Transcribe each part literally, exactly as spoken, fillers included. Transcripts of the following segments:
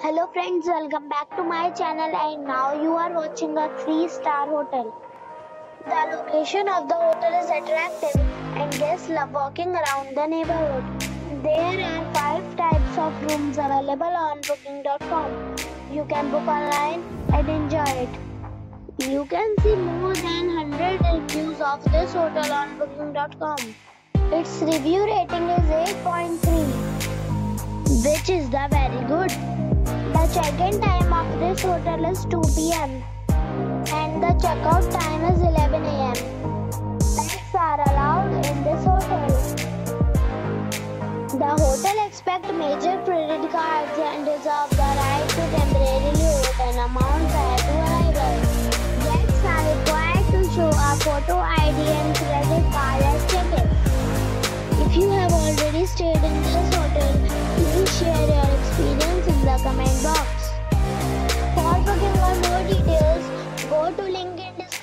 Hello friends, welcome back to my channel and now you are watching a three star hotel. The location of the hotel is attractive and guests love walking around the neighborhood. There are five types of rooms available on booking dot com. You can book online and enjoy it. You can see more than one hundred reviews of this hotel on booking dot com. Its review rating is eight point three, which is the very good. The check-in time of this hotel is two p m and the check-out time is eleven a m Pets are allowed in this hotel. The hotel expects major credit cards and reserves the right to temporarily hold an amount prior to arrival. Guests are required to show a photo I D and credit card as check-in. If you have already stayed in this hotel, please share your experience in the comment box. For booking or more details, go to link in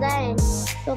the end. So